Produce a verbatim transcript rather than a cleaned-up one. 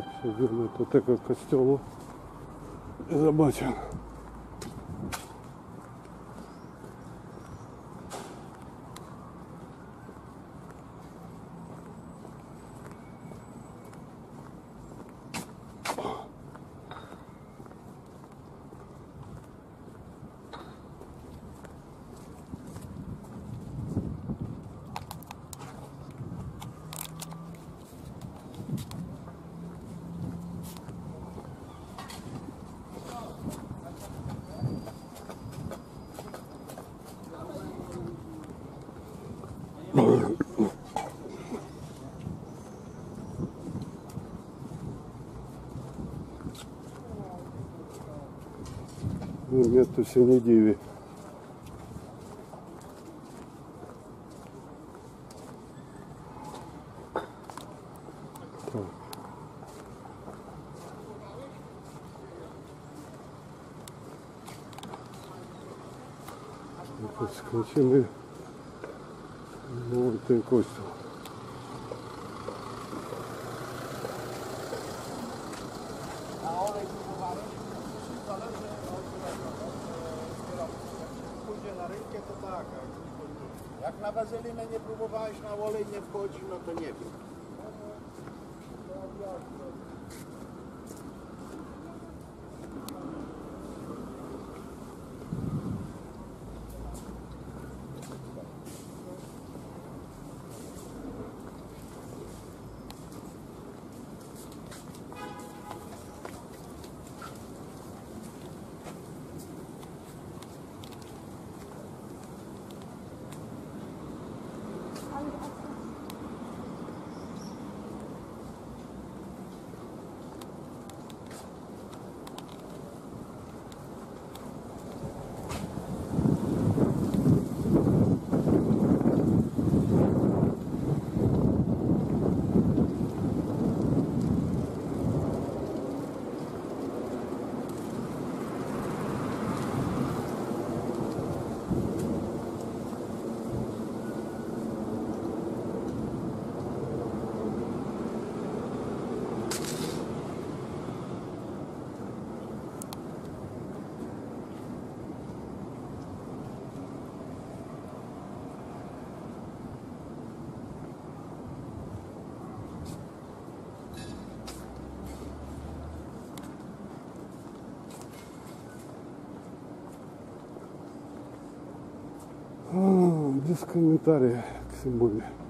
так все верно, это так как костелу забачен. Нету синей диви. Скручены молотые кости. Jak na wazelinę nie próbowałeś, na olej nie wchodził, no to nie wiem. Без комментариев к символе.